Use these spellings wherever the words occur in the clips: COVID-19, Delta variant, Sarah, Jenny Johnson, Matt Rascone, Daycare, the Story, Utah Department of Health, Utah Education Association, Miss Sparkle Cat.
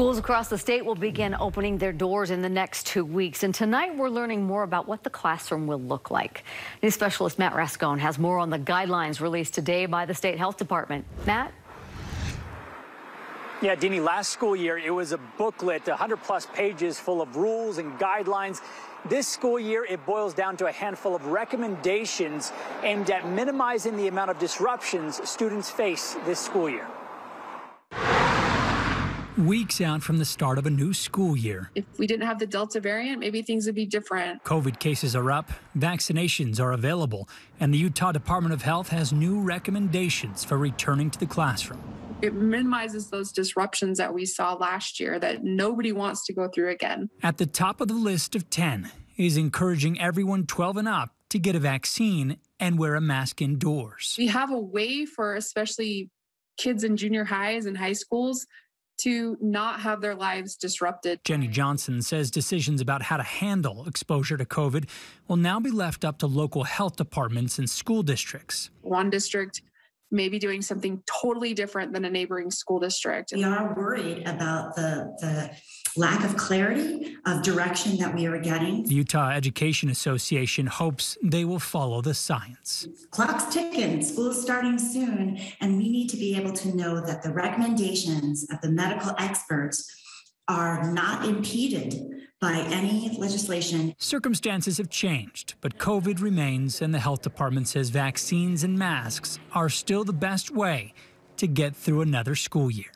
Schools across the state will begin opening their doors in the next 2 weeks, and tonight we're learning more about what the classroom will look like. News specialist Matt Rascone has more on the guidelines released today by the state health department. Matt? Yeah, Denny, last school year it was a booklet, 100-plus pages full of rules and guidelines. This school year, it boils down to a handful of recommendations aimed at minimizing the amount of disruptions students face this school year. Weeks out from the start of a new school year. If we didn't have the Delta variant, maybe things would be different. COVID cases are up, vaccinations are available, and the Utah Department of Health has new recommendations for returning to the classroom. It minimizes those disruptions that we saw last year that nobody wants to go through again. At the top of the list of 10 is encouraging everyone 12 and up to get a vaccine and wear a mask indoors. We have a way for especially kids in junior highs and high schools to not have their lives disrupted. Jenny Johnson says decisions about how to handle exposure to COVID will now be left up to local health departments and school districts. One district may be doing something totally different than a neighboring school district. We are worried about the lack of clarity of direction that we are getting. The Utah Education Association hopes they will follow the science. Clock's ticking, school's starting soon, and we need to be able to know that the recommendations of the medical experts are not impeded by any legislation. Circumstances have changed, but COVID remains, and the health department says vaccines and masks are still the best way to get through another school year.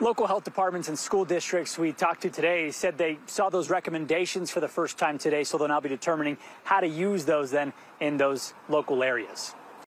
Local health departments and school districts we talked to today said they saw those recommendations for the first time today, so they'll now be determining how to use those then in those local areas.